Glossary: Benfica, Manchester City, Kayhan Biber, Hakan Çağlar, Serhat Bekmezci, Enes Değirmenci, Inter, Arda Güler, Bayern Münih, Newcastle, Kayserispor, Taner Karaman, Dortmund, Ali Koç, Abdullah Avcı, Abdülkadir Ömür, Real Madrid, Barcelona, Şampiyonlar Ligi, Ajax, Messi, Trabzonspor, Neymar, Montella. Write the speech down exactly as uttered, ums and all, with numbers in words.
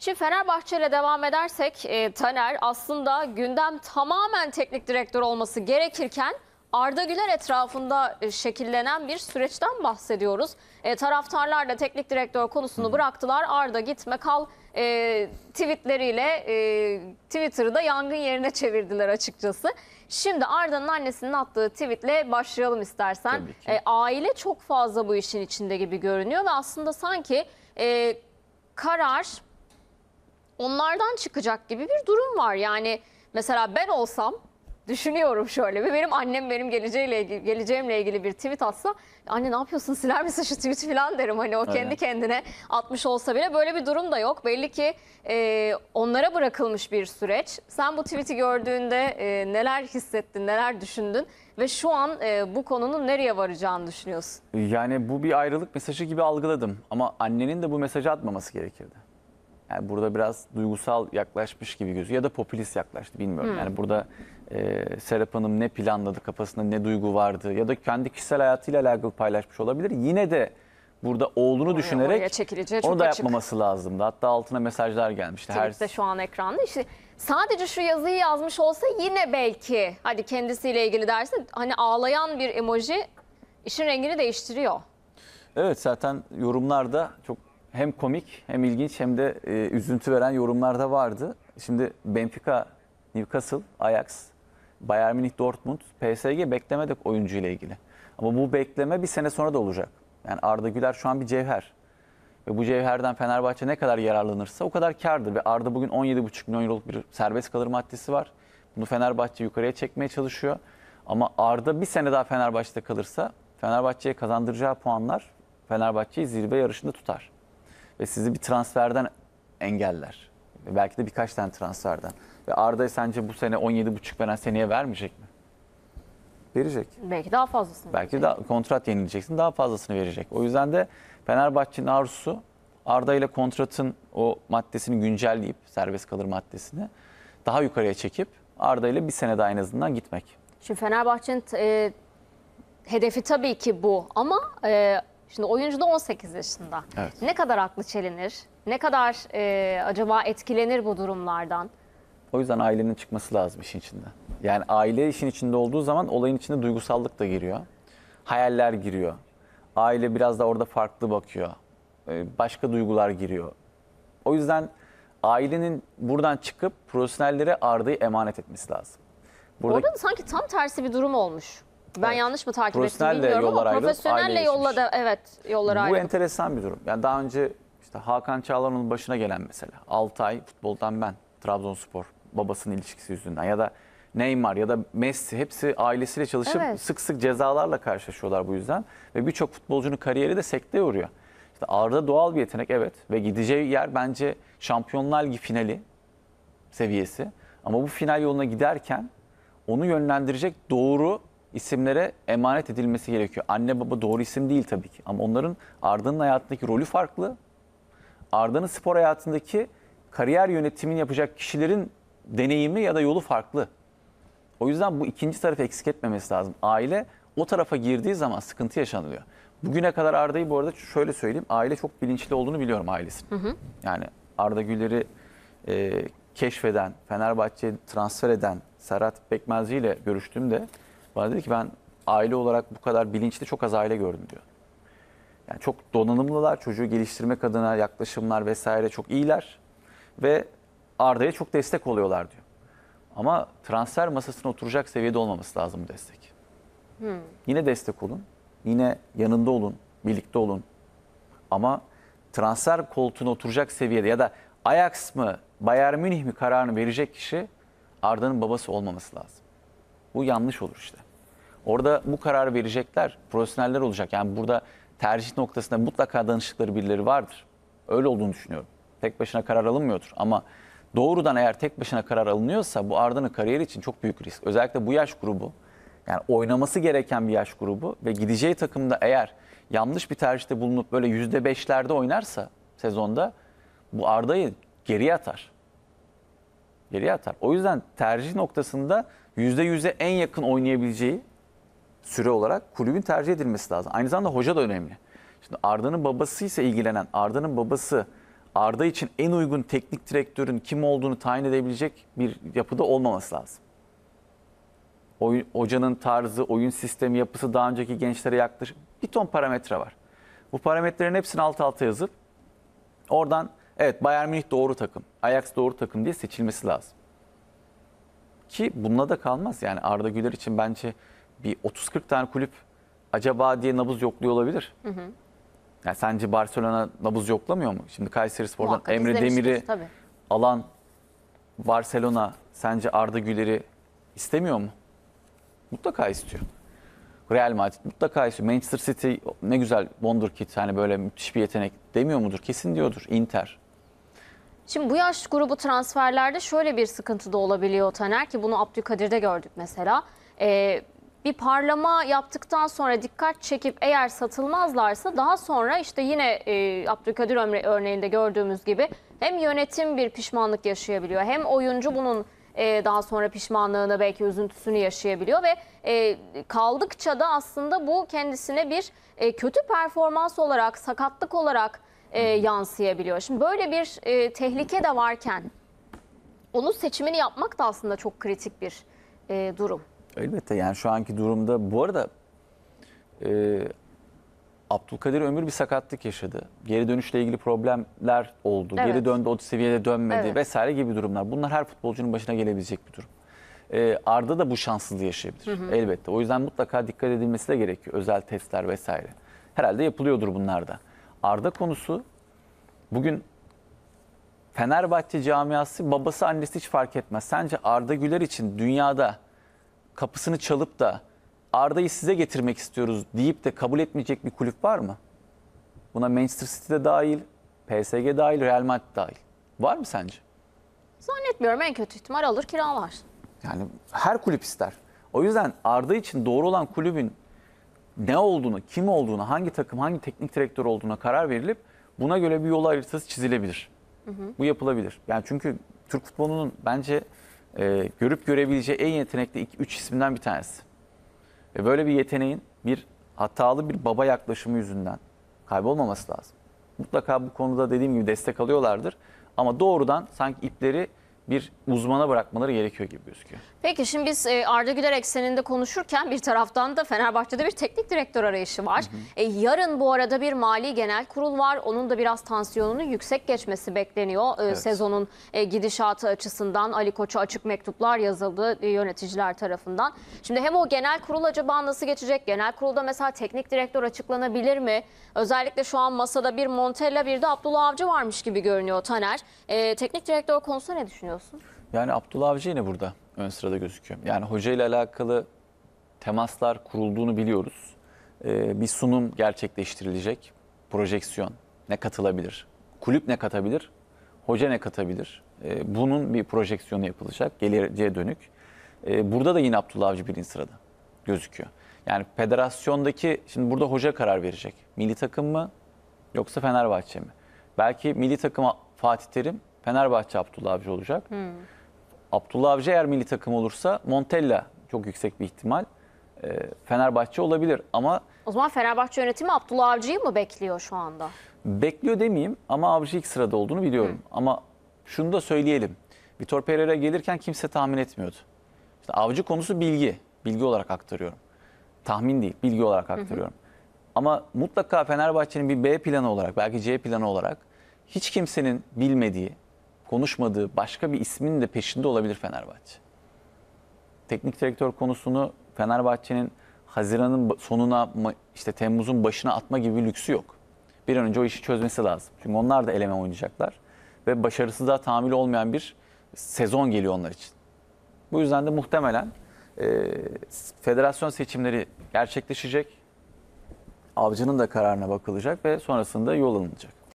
Şimdi Fenerbahçe'yle devam edersek e, Taner, aslında gündem tamamen teknik direktör olması gerekirken Arda Güler etrafında e, şekillenen bir süreçten bahsediyoruz. E, taraftarlar da teknik direktör konusunu bıraktılar. Arda gitme kal e, tweetleriyle e, Twitter'da yangın yerine çevirdiler açıkçası. Şimdi Arda'nın annesinin attığı tweetle başlayalım istersen. E, aile çok fazla bu işin içinde gibi görünüyor ve aslında sanki e, karar onlardan çıkacak gibi bir durum var. Yani mesela ben olsam düşünüyorum şöyle bir, benim annem benim geleceğiyle ilgili, geleceğimle ilgili bir tweet atsa, anne ne yapıyorsun, siler misin şu tweet'i falan derim. Hani o kendi Aynen. kendine atmış olsa bile böyle bir durum da yok. Belli ki e, onlara bırakılmış bir süreç. Sen bu tweet'i gördüğünde e, neler hissettin, neler düşündün ve şu an e, bu konunun nereye varacağını düşünüyorsun? Yani bu bir ayrılık mesajı gibi algıladım ama annenin de bu mesajı atmaması gerekirdi. Yani burada biraz duygusal yaklaşmış gibi gözüküyor ya da popülist yaklaştı, bilmiyorum. Hmm. Yani burada e, Serap Hanım ne planladı, kafasında ne duygu vardı ya da kendi kişisel hayatıyla alakalı paylaşmış olabilir. Yine de burada oğlunu oraya, düşünerek oraya onu da yapmaması açık. lazımdı. Hatta altına mesajlar gelmişti. Tweet'te Her... şu an ekranda işte sadece şu yazıyı yazmış olsa yine belki hadi kendisiyle ilgili dersin, hani ağlayan bir emoji işin rengini değiştiriyor. Evet, zaten yorumlarda çok hem komik hem ilginç hem de e, üzüntü veren yorumlar da vardı. Şimdi Benfica, Newcastle, Ajax, Bayern Münih, Dortmund, P S G beklemedik oyuncu ile ilgili. Ama bu bekleme bir sene sonra da olacak. Yani Arda Güler şu an bir cevher. Ve bu cevherden Fenerbahçe ne kadar yararlanırsa o kadar kârdır. Ve Arda bugün on yedi buçuk milyon euroluk bir serbest kalır maddesi var. Bunu Fenerbahçe yukarıya çekmeye çalışıyor. Ama Arda bir sene daha Fenerbahçe'de kalırsa Fenerbahçe'ye kazandıracağı puanlar Fenerbahçe'yi zirve yarışında tutar. Ve sizi bir transferden engeller. Ve belki de birkaç tane transferden. Ve Arda'yı sence bu sene on yedi buçuk veren seneye vermeyecek mi? Verecek. Belki daha fazlasını Belki verecek. Daha, kontrat yenileceksin, daha fazlasını verecek. O yüzden de Fenerbahçe'nin arzusu Arda ile kontratın o maddesini güncelleyip, serbest kalır maddesini daha yukarıya çekip Arda ile bir sene daha en azından gitmek. Şimdi Fenerbahçe'nin e, hedefi tabii ki bu ama... E, Şimdi oyuncu da on sekiz yaşında. Evet. Ne kadar aklı çelinir? Ne kadar e, acaba etkilenir bu durumlardan? O yüzden ailenin çıkması lazım işin içinde. Yani aile işin içinde olduğu zaman olayın içinde duygusallık da giriyor. Hayaller giriyor. Aile biraz da orada farklı bakıyor. Ee, başka duygular giriyor. O yüzden ailenin buradan çıkıp profesyonellere Arda'yı emanet etmesi lazım. Burada... Orada da sanki tam tersi bir durum olmuş. Ben evet. yanlış mı takip ettim bilmiyorum ama ayrı, profesyonelle yolla da evet yollar ayrı. Bu ayrı. Enteresan bir durum. Yani daha önce işte Hakan Çağlar'ın başına gelen mesela altı ay futboldan ben Trabzonspor babasının ilişkisi yüzünden ya da Neymar ya da Messi hepsi ailesiyle çalışıp evet. sık sık cezalarla karşılaşıyorlar bu yüzden ve birçok futbolcunun kariyeri de sekteye uğruyor. İşte Arda doğal bir yetenek evet ve gideceği yer bence Şampiyonlar Ligi finali seviyesi ama bu final yoluna giderken onu yönlendirecek doğru isimlere emanet edilmesi gerekiyor. Anne baba doğru isim değil tabii ki. Ama onların Arda'nın hayatındaki rolü farklı. Arda'nın spor hayatındaki kariyer yönetimini yapacak kişilerin deneyimi ya da yolu farklı. O yüzden bu ikinci tarafı eksik etmemesi lazım. Aile o tarafa girdiği zaman sıkıntı yaşanılıyor. Bugüne kadar Arda'yı bu arada şöyle söyleyeyim. Aile çok bilinçli olduğunu biliyorum ailesinin. Hı hı. Yani Arda Güler'i e, keşfeden, Fenerbahçe'ye transfer eden Serhat Bekmezci ile görüştüğümde bana dedi ki ben aile olarak bu kadar bilinçli çok az aile gördüm diyor. Yani çok donanımlılar, çocuğu geliştirmek adına yaklaşımlar vesaire çok iyiler. Ve Arda'ya çok destek oluyorlar diyor. Ama transfer masasına oturacak seviyede olmaması lazım bu destek. Hmm. Yine destek olun, yine yanında olun, birlikte olun. Ama transfer koltuğuna oturacak seviyede ya da Ajax mı, Bayern Münih mi kararını verecek kişi Arda'nın babası olmaması lazım. Bu yanlış olur işte. Orada bu kararı verecekler, profesyoneller olacak. Yani burada tercih noktasında mutlaka danıştıkları birileri vardır. Öyle olduğunu düşünüyorum. Tek başına karar alınmıyordur. Ama doğrudan eğer tek başına karar alınıyorsa bu Arda'nın kariyeri için çok büyük risk. Özellikle bu yaş grubu, yani oynaması gereken bir yaş grubu ve gideceği takımda eğer yanlış bir tercihte bulunup böyle yüzde beşlerde oynarsa sezonda bu Arda'yı geriye atar. Geriye atar. O yüzden tercih noktasında yüzde yüze en yakın oynayabileceği süre olarak kulübün tercih edilmesi lazım. Aynı zamanda hoca da önemli. Şimdi Arda'nın babası ise ilgilenen, Arda'nın babası Arda için en uygun teknik direktörün kim olduğunu tayin edebilecek bir yapıda olmaması lazım. Oyun, hocanın tarzı, oyun sistemi, yapısı, daha önceki gençlere yaklaşık bir ton parametre var. Bu parametrelerin hepsini alt alta yazıp oradan evet Bayern Münih doğru takım, Ajax doğru takım diye seçilmesi lazım. Ki bununla da kalmaz. Yani Arda Güler için bence bir otuz kırk tane kulüp acaba diye nabız yokluyor olabilir. Hı hı. Yani sence Barcelona nabız yoklamıyor mu? Şimdi Kayserispor'dan muhakkak Emre Demir'i tabii alan Barcelona sence Arda Güler'i istemiyor mu? Mutlaka istiyor. Real Madrid mutlaka istiyor. Manchester City ne güzel wonderkid, hani böyle müthiş bir yetenek demiyor mudur? Kesin diyordur. Inter. Şimdi bu yaş grubu transferlerde şöyle bir sıkıntı da olabiliyor Taner, ki bunu Abdülkadir'de gördük mesela. Ee, bir parlama yaptıktan sonra dikkat çekip eğer satılmazlarsa daha sonra işte yine e, Abdülkadir Ömür örneğinde gördüğümüz gibi hem yönetim bir pişmanlık yaşayabiliyor, hem oyuncu bunun e, daha sonra pişmanlığını, belki üzüntüsünü yaşayabiliyor ve e, kaldıkça da aslında bu kendisine bir e, kötü performans olarak, sakatlık olarak E, yansıyabiliyor. Şimdi böyle bir e, tehlike de varken onun seçimini yapmak da aslında çok kritik bir e, durum. Elbette, yani şu anki durumda bu arada e, Abdülkadir Ömür bir sakatlık yaşadı. Geri dönüşle ilgili problemler oldu. Evet. Geri döndü, o seviyede dönmedi, evet, vesaire gibi durumlar. Bunlar her futbolcunun başına gelebilecek bir durum. E, Arda da bu şanssızlığı yaşayabilir. Hı hı. Elbette. O yüzden mutlaka dikkat edilmesi de gerekiyor. Özel testler vesaire. Herhalde yapılıyordur bunlar da. Arda konusu bugün Fenerbahçe camiası, babası annesi hiç fark etmez. Sence Arda Güler için dünyada kapısını çalıp da Arda'yı size getirmek istiyoruz deyip de kabul etmeyecek bir kulüp var mı? Buna Manchester City de dahil, P S G dahil, Real Madrid dahil. Var mı sence? Zannetmiyorum. En kötü ihtimal alır, kiralar. Yani her kulüp ister. O yüzden Arda için doğru olan kulübün ne olduğunu, kim olduğunu, hangi takım, hangi teknik direktör olduğuna karar verilip buna göre bir yol haritası çizilebilir. Hı hı. Bu yapılabilir. Yani çünkü Türk futbolunun bence e, görüp görebileceği en yetenekli üç isimden bir tanesi. Ve böyle bir yeteneğin bir hatalı bir baba yaklaşımı yüzünden kaybolmaması lazım. Mutlaka bu konuda dediğim gibi destek alıyorlardır. Ama doğrudan sanki ipleri bir uzmana bırakmaları gerekiyor gibi gözüküyor. Peki şimdi biz Arda Güler ekseninde konuşurken bir taraftan da Fenerbahçe'de bir teknik direktör arayışı var. Hı hı. E, yarın bu arada bir mali genel kurul var. Onun da biraz tansiyonunu yüksek geçmesi bekleniyor. Evet. E, sezonun e, gidişatı açısından Ali Koç'a açık mektuplar yazıldı e, yöneticiler tarafından. Şimdi hem o genel kurul acaba nasıl geçecek? Genel kurulda mesela teknik direktör açıklanabilir mi? Özellikle şu an masada bir Montella, bir de Abdullah Avcı varmış gibi görünüyor Taner. E, teknik direktör konusunda ne düşünüyorsun? Yani Abdullah Avcı yine burada ön sırada gözüküyor. Yani hoca ile alakalı temaslar kurulduğunu biliyoruz. Ee, bir sunum gerçekleştirilecek. Projeksiyon. Ne katılabilir? Kulüp ne katabilir? Hoca ne katabilir? Ee, bunun bir projeksiyonu yapılacak. Geleceğe dönük. Ee, burada da yine Abdullah Avcı birinci sırada gözüküyor. Yani federasyondaki, şimdi burada hoca karar verecek. Milli takım mı yoksa Fenerbahçe mi? Belki milli takıma Fatih Terim, Fenerbahçe Abdullah Avcı olacak. Hmm. Abdullah Avcı eğer milli takım olursa Montella çok yüksek bir ihtimal. E, Fenerbahçe olabilir ama... O zaman Fenerbahçe yönetimi Abdullah Avcı'yı mı bekliyor şu anda? Bekliyor demeyeyim ama Avcı ilk sırada olduğunu biliyorum. Hmm. Ama şunu da söyleyelim. Vitor Pereira gelirken kimse tahmin etmiyordu. İşte Avcı konusu bilgi. Bilgi olarak aktarıyorum. Tahmin değil, bilgi olarak aktarıyorum. Hmm. Ama mutlaka Fenerbahçe'nin bir B planı olarak, belki C planı olarak hiç kimsenin bilmediği, konuşmadığı başka bir ismin de peşinde olabilir Fenerbahçe. Teknik direktör konusunu Fenerbahçe'nin Haziran'ın sonuna, işte Temmuz'un başına atma gibi bir lüksü yok. Bir an önce o işi çözmesi lazım. Çünkü onlar da eleme oynayacaklar. Ve başarısızlığa tahammül olmayan bir sezon geliyor onlar için. Bu yüzden de muhtemelen e, federasyon seçimleri gerçekleşecek. Avcının da kararına bakılacak ve sonrasında yol alınacak.